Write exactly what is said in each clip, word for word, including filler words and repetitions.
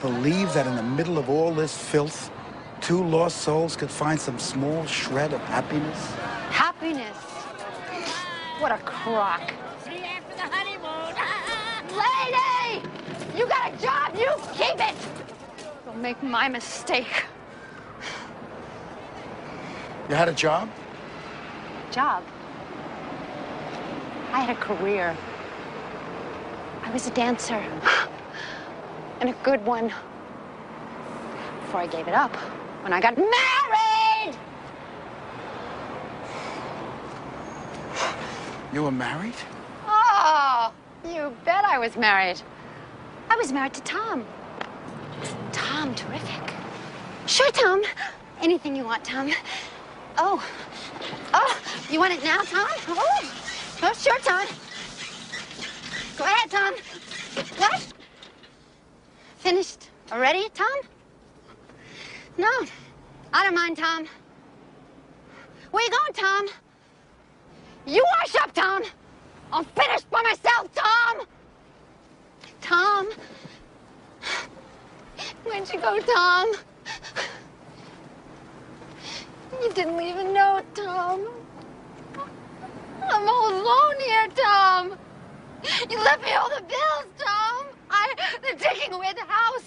Believe that in the middle of all this filth, two lost souls could find some small shred of happiness? Happiness? What a crock. See you after the honeymoon. Lady! You got a job, you keep it! Don't make my mistake. You had a job? Job? I had a career. I was a dancer. And a good one. Before I gave it up, when I got married! You were married? Oh, you bet I was married. I was married to Tom. Tom, terrific. Sure, Tom. Anything you want, Tom. Oh. Oh, you want it now, Tom? Oh, oh sure, Tom. Go ahead, Tom. What? Finished already, Tom? No, I don't mind, Tom. Where you going, Tom? You wash up, Tom. I'm finished by myself, Tom. Tom. Where'd you go, Tom? You didn't leave a note, Tom. I'm all alone here, Tom. You left me all the bills, Tom. I, they're taking away the house.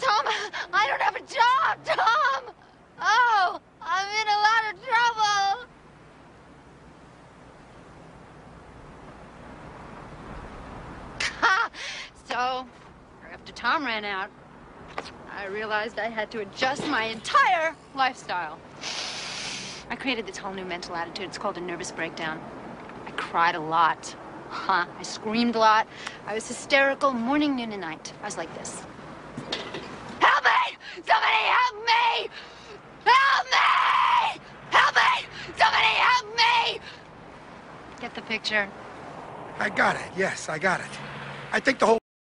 Tom, I don't have a job, Tom. Oh, I'm in a lot of trouble. So, after Tom ran out, I realized I had to adjust my entire lifestyle. I created this whole new mental attitude. It's called a nervous breakdown. I cried a lot. Huh. I screamed a lot. I was hysterical morning, noon, and night. I was like this. Help me! Somebody help me! Help me! Help me! Somebody help me! Get the picture? I got it. Yes, I got it. I think the whole